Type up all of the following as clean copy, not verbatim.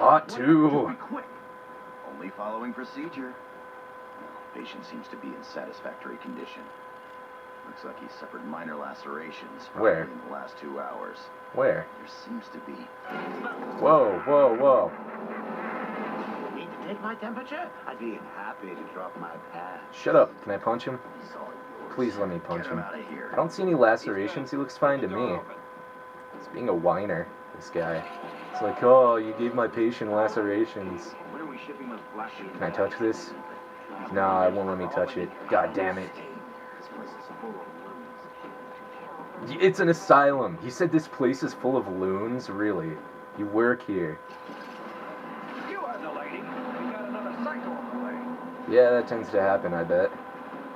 Part 2. Quick. Only following procedure. The patient seems to be in satisfactory condition. Looks like he suffered minor lacerations in the last 2 hours. Where? There seems to be... Whoa, whoa, whoa. You need to take my temperature? I'd be happy to drop my pad. Shut up. Can I punch him? Please let me punch him. Out of here. I don't see any lacerations. He looks fine to me. He's being a whiner, this guy. It's like, oh, you gave my patient lacerations. Can I touch this? Nah, it won't let me touch it. God damn it. It's an asylum. He said this place is full of loons? Really? You work here. You are the lady. We got another cycle on the way. Yeah, that tends to happen, I bet.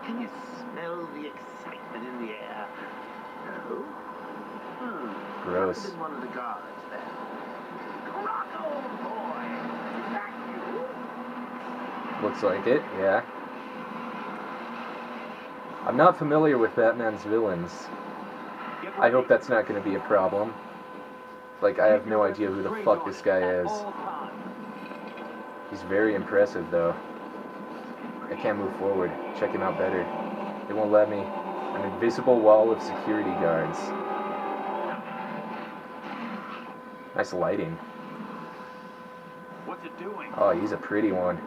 Can you smell the excitement in the air? No. Hmm. Gross. One of the guards there. Rock, old boy. Back you. Looks like it, yeah. I'm not familiar with Batman's villains. I hope that's not going to be a problem. Like, I have no idea who the fuck this guy is. He's very impressive, though. I can't move forward. Check him out better. They won't let me. An invisible wall of security guards. Nice lighting. What's it doing? Oh, he's a pretty one.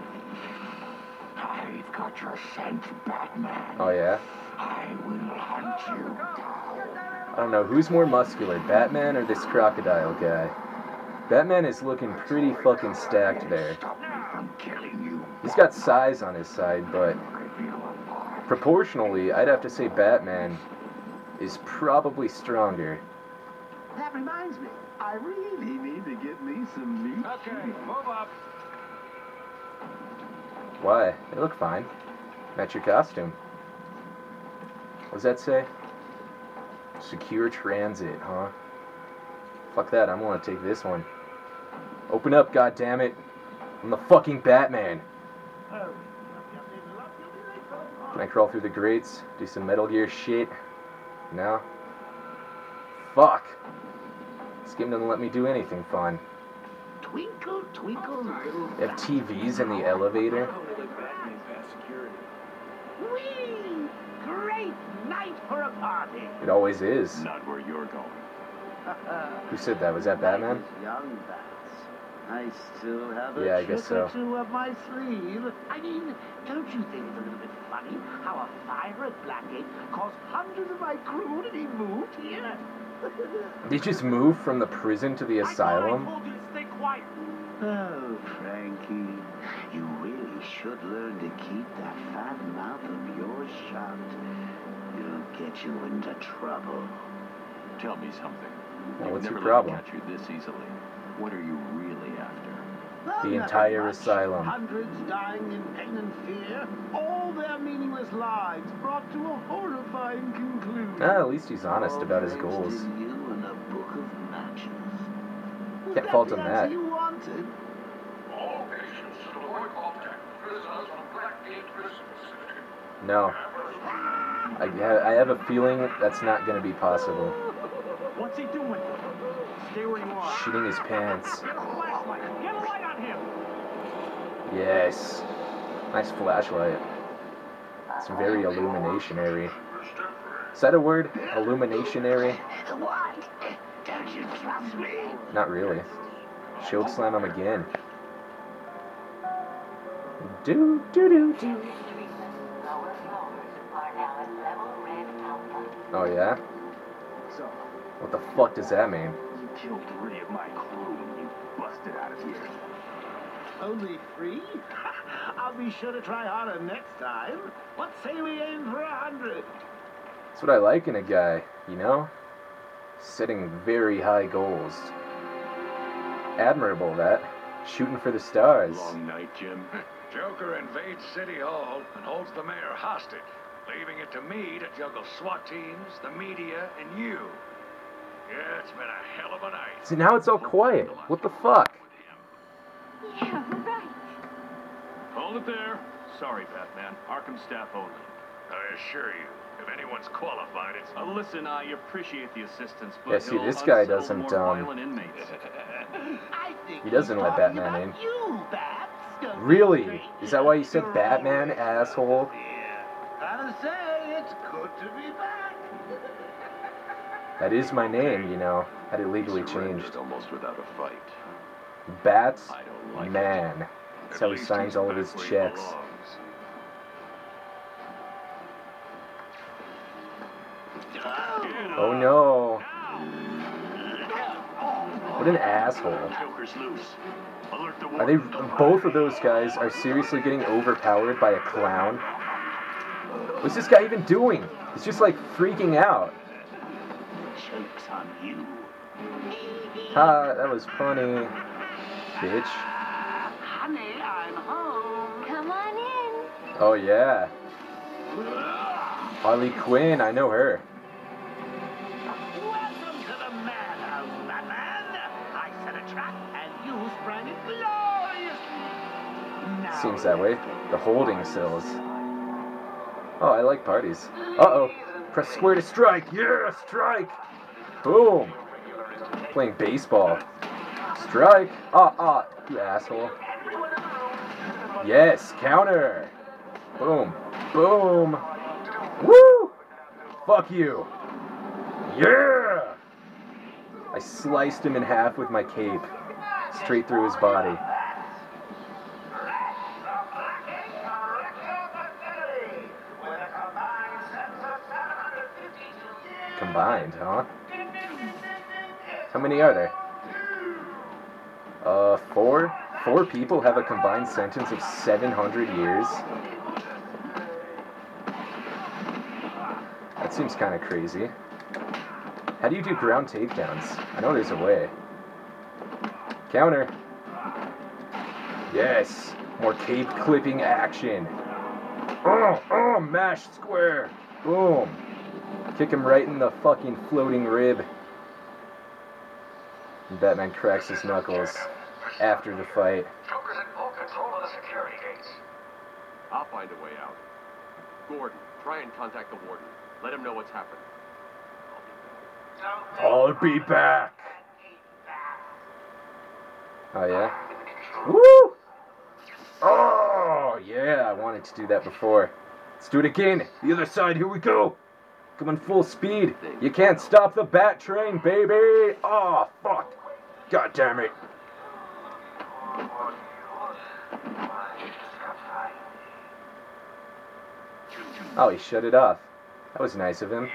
I've got your scent, Batman. Oh, yeah? I will hunt you down. I don't know, who's more muscular, Batman or this crocodile guy? Batman is looking pretty fucking stacked there. He's got size on his side, but proportionally, I'd have to say Batman is probably stronger. That reminds me, I really need to get me some meat. Okay, move up. Why? They look fine. Match your costume. What does that say? Secure transit, huh? Fuck that, I'm gonna take this one. Open up, goddammit! I'm the fucking Batman! Can I crawl through the grates? Do some Metal Gear shit? No? Fuck! This game doesn't let me do anything fun. Twinkle, twinkle, little... They have TVs in the elevator. Whee! Great night for a party. It always is. Not where you're going. Who said that? Was that Batman? Young bats. I still have a trick or two up my sleeve. I mean, don't you think it's a little bit funny how a fire at Blackgate caused hundreds of my crew to be moved here? They just moved from the prison to the asylum? Oh, Frankie, you really should learn to keep that fat mouth of yours shut. It'll get you into trouble. Tell me something. Well, what's your problem? Catch you this easily. What are you really after? The entire asylum. Hundreds dying in pain and fear. All their meaningless lives brought to a horrifying conclusion. Ah, at least he's honest about his goals. You and a book of matches. Can't fault him that. No. I have a feeling that's not going to be possible. What's he doing? Stay where you are. Shooting his pants. Get a flashlight. Get a light on him. Yes. Nice flashlight. It's very illuminationary. Is that a word? Illuminationary? What? Don't you trust me? Not really. Shield slam him again. Do do do do. Oh yeah. What the fuck does that mean? You killed 3 of my crew and you busted out of here. Only 3? I'll be sure to try harder next time. What say we aim for 100? That's what I like in a guy, you know. Setting very high goals. Admirable, that. Shooting for the stars. Long night, Jim. Joker invades City Hall and holds the mayor hostage, leaving it to me to juggle SWAT teams, the media, and you. Yeah, it's been a hell of a night. See, now it's all quiet. What the fuck? Yeah, right. Hold it there. Sorry, Batman. Arkham staff only. I assure you. If anyone's qualified, it's... listen, I appreciate the assistance, but... Yeah, see, this guy doesn't, I think He doesn't let Batman in. Really? Is that why you said Batman, asshole? Gotta say, it's good to be back. That is my name, you know. Had it legally changed. Almost without a fight. Bats Man. That's how he signs all of his checks. Oh no. What an asshole. Are they, both of those guys are seriously getting overpowered by a clown? What's this guy even doing? He's just like freaking out. Ha, that was funny. Bitch. Honey, I'm home. Come on in. Oh yeah. Harley Quinn, I know her. Welcome to the madhouse, Batman. I set a trap and you sprang it gloriously. Seems that way. The holding cells. Oh, I like parties. Uh-oh. Press square to strike. Yeah, strike. Boom. Playing baseball. Strike. Ah, you asshole. Yes, counter. Boom. Boom. Woo! Fuck you. Yeah! I sliced him in half with my cape. Straight through his body. Combined, huh? How many are there? Four? Four people have a combined sentence of 700 years? That seems kind of crazy. How do you do ground takedowns? I know there's a way. Counter. Yes. More cape clipping action. Oh, mash square. Boom. Kick him right in the fucking floating rib. And Batman cracks his knuckles after the fight. Joker's in full control of the security gates. I'll find a way out. Gordon, try and contact the warden. Let him know what's happened. I'll be back. Oh, yeah? Woo! Oh, yeah, I wanted to do that before. Let's do it again. The other side, here we go. Come on, full speed. You can't stop the bat train, baby. Oh, fuck. God damn it. Oh, he shut it off. That was nice of him.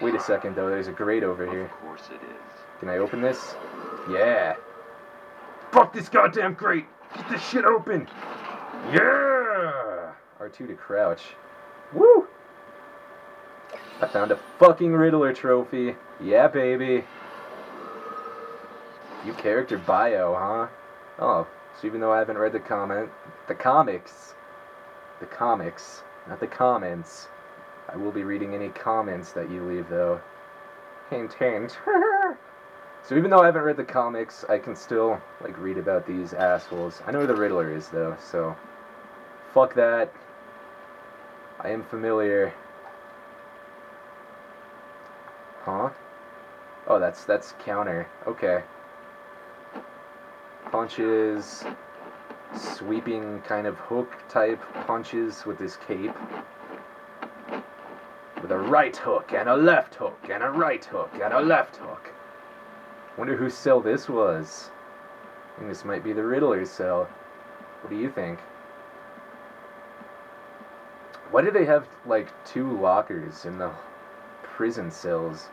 Wait a second, though. There's a grate over here. Of course it is. Can I open this? Yeah. Fuck this goddamn grate. Get this shit open. Yeah. R2 to crouch. Woo. I found a fucking Riddler trophy. Yeah, baby. New character bio, huh? Oh, so even though I haven't read the comics, not the comments. I will be reading any comments that you leave, though. Hint, hint. So even though I haven't read the comics, I can still, like, read about these assholes. I know who the Riddler is, though, so... Fuck that. I am familiar. Huh? Oh, that's counter. Okay. Punches. Sweeping kind of hook-type punches with his cape. With a right hook, and a left hook, and a right hook, and a left hook. Wonder whose cell this was. I think this might be the Riddler's cell. What do you think? Why do they have, like, two lockers in the prison cells?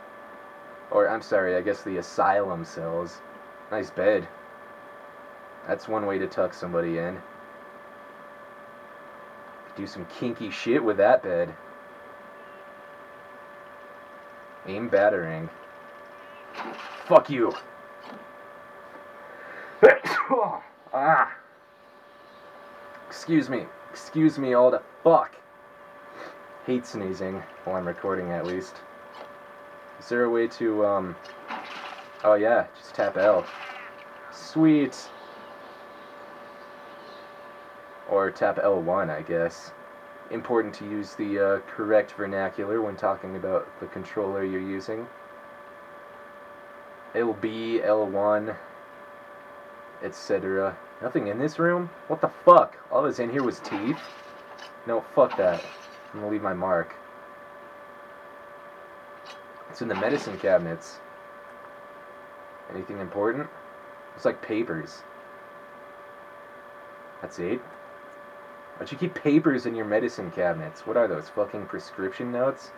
Or, I'm sorry, I guess the asylum cells. Nice bed. That's one way to tuck somebody in. Could do some kinky shit with that bed. Aim battering. Fuck you. Ah. Excuse me. Excuse me all the fuck. Hate sneezing while I'm recording, at least. Is there a way to, oh yeah, just tap L. Sweet. Or tap L1, I guess. Important to use the correct vernacular when talking about the controller you're using. LB, L1, etc. Nothing in this room? What the fuck? All that was in here was teeth? No, fuck that. I'm gonna leave my mark. It's in the medicine cabinets. Anything important? It's like papers. That's it? Why'd you keep papers in your medicine cabinets? What are those? Fucking prescription notes?